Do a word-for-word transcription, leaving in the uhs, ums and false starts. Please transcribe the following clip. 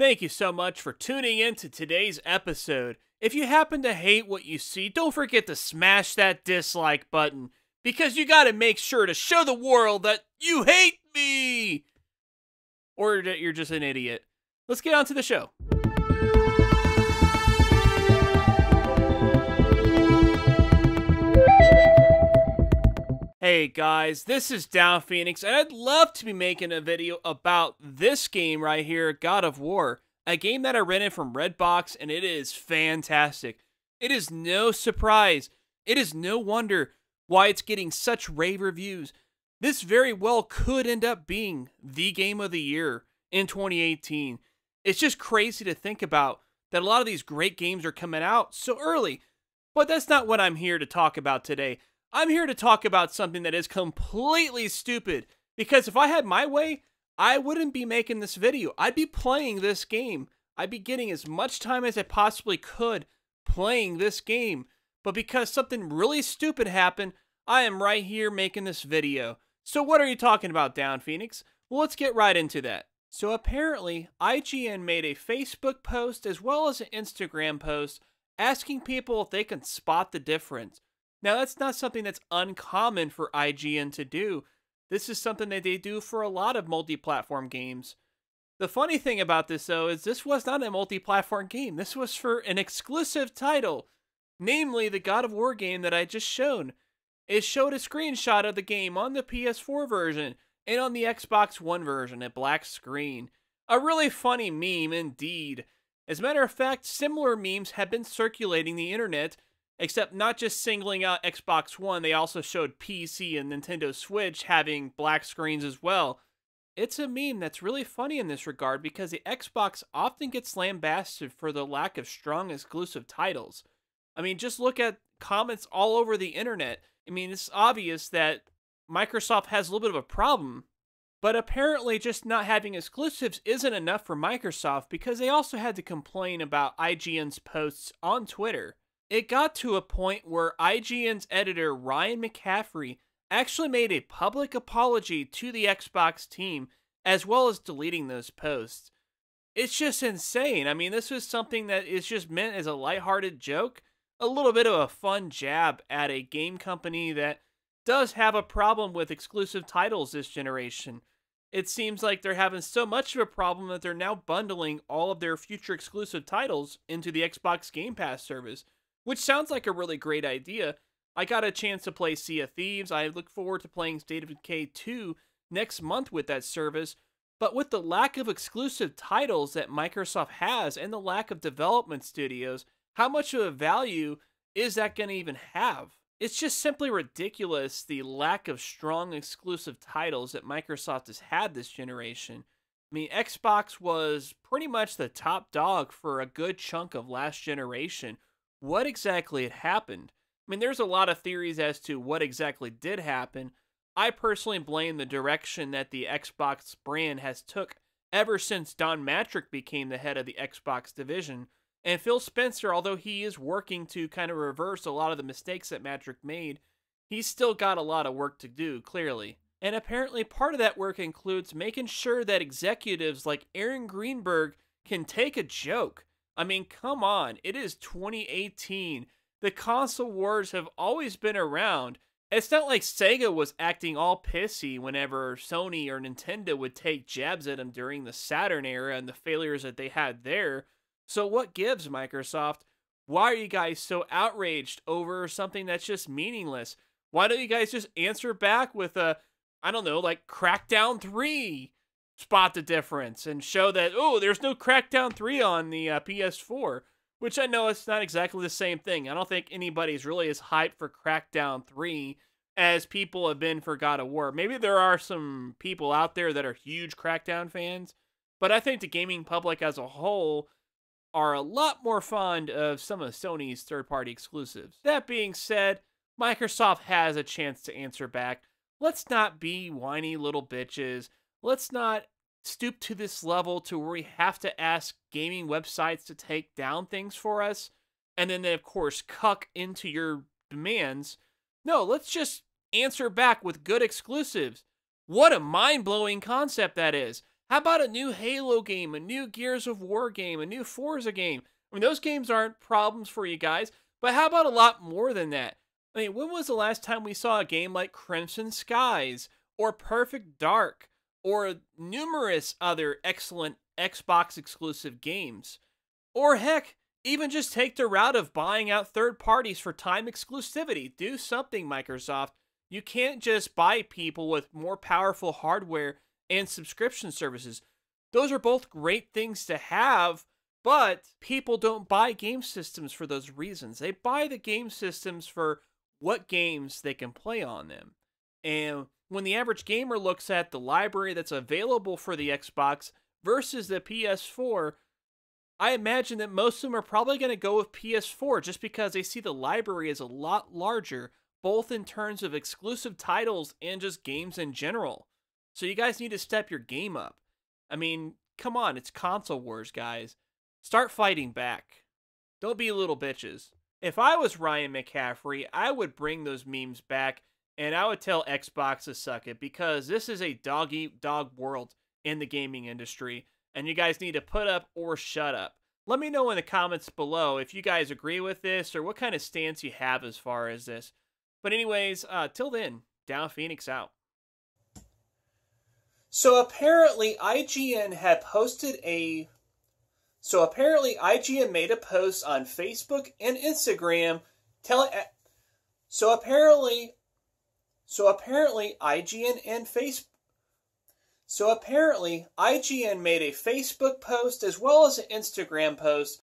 Thank you so much for tuning in to today's episode. If you happen to hate what you see, don't forget to smash that dislike button, because you gotta make sure to show the world that you hate me! Or that you're just an idiot. Let's get on to the show. Hey guys, this is Down Phoenix, and I'd love to be making a video about this game right here, God of War, a game that I rented from Redbox, and it is fantastic. It is no surprise, it is no wonder why it's getting such rave reviews. This very well could end up being the game of the year in twenty eighteen. It's just crazy to think about that a lot of these great games are coming out so early, but that's not what I'm here to talk about today. I'm here to talk about something that is completely stupid, because if I had my way, I wouldn't be making this video. I'd be playing this game. I'd be getting as much time as I possibly could playing this game, but because something really stupid happened, I am right here making this video. So what are you talking about, Down Phoenix? Well, let's get right into that. So apparently, I G N made a Facebook post as well as an Instagram post asking people if they can spot the difference. Now, that's not something that's uncommon for I G N to do. This is something that they do for a lot of multi-platform games. The funny thing about this, though, is this was not a multi-platform game. This was for an exclusive title, namely the God of War game that I just showed. It showed a screenshot of the game on the P S four version and on the Xbox One version, a black screen. A really funny meme, indeed. As a matter of fact, similar memes have been circulating the internet, except not just singling out Xbox One, they also showed P C and Nintendo Switch having black screens as well. It's a meme that's really funny in this regard because the Xbox often gets lambasted for the lack of strong exclusive titles. I mean, just look at comments all over the internet. I mean, it's obvious that Microsoft has a little bit of a problem, but apparently just not having exclusives isn't enough for Microsoft because they also had to complain about I G N's posts on Twitter. It got to a point where I G N's editor, Ryan McCaffrey, actually made a public apology to the Xbox team, as well as deleting those posts. It's just insane. I mean, this was something that is just meant as a lighthearted joke, a little bit of a fun jab at a game company that does have a problem with exclusive titles this generation. It seems like they're having so much of a problem that they're now bundling all of their future exclusive titles into the Xbox Game Pass service, which sounds like a really great idea. I got a chance to play Sea of Thieves. I look forward to playing State of Decay two next month with that service. But with the lack of exclusive titles that Microsoft has and the lack of development studios, how much of a value is that going to even have? It's just simply ridiculous, the lack of strong exclusive titles that Microsoft has had this generation. I mean, Xbox was pretty much the top dog for a good chunk of last generation. What exactly had happened? I mean, there's a lot of theories as to what exactly did happen. I personally blame the direction that the Xbox brand has took ever since Don Mattrick became the head of the Xbox division. And Phil Spencer, although he is working to kind of reverse a lot of the mistakes that Mattrick made, he's still got a lot of work to do, clearly. And apparently part of that work includes making sure that executives like Aaron Greenberg can take a joke. I mean, come on, it is twenty eighteen. The console wars have always been around. It's not like Sega was acting all pissy whenever Sony or Nintendo would take jabs at them during the Saturn era and the failures that they had there. So what gives, Microsoft? Why are you guys so outraged over something that's just meaningless? Why don't you guys just answer back with a, I don't know, like Crackdown three? Spot the difference and show that, oh, there's no Crackdown three on the uh, P S four, which I know it's not exactly the same thing. I don't think anybody's really as hyped for Crackdown three as people have been for God of War. Maybe there are some people out there that are huge Crackdown fans, but I think the gaming public as a whole are a lot more fond of some of Sony's third-party exclusives. That being said, Microsoft has a chance to answer back. Let's not be whiny little bitches. Let's not stoop to this level to where we have to ask gaming websites to take down things for us, and then they, of course, cuck into your demands. No, let's just answer back with good exclusives. What a mind-blowing concept that is. How about a new Halo game, a new Gears of War game, a new Forza game? I mean, those games aren't problems for you guys, but how about a lot more than that? I mean, when was the last time we saw a game like Crimson Skies or Perfect Dark or numerous other excellent Xbox exclusive games? Or heck, even just take the route of buying out third parties for time exclusivity. Do something, Microsoft. You can't just buy people with more powerful hardware and subscription services. Those are both great things to have, but people don't buy game systems for those reasons. They buy the game systems for what games they can play on them. And when the average gamer looks at the library that's available for the Xbox versus the P S four, I imagine that most of them are probably going to go with P S four just because they see the library is a lot larger, both in terms of exclusive titles and just games in general. So you guys need to step your game up. I mean, come on, it's console wars, guys. Start fighting back. Don't be little bitches. If I was Ryan McCaffrey, I would bring those memes back and I would tell Xbox to suck it, because this is a dog-eat-dog world in the gaming industry. And you guys need to put up or shut up. Let me know in the comments below if you guys agree with this or what kind of stance you have as far as this. But anyways, uh, till then, Down Phoenix out. So apparently I G N had posted a... So apparently I G N made a post on Facebook and Instagram telling... So apparently... So apparently I G N and Facebook... So apparently, I G N made a Facebook post as well as an Instagram post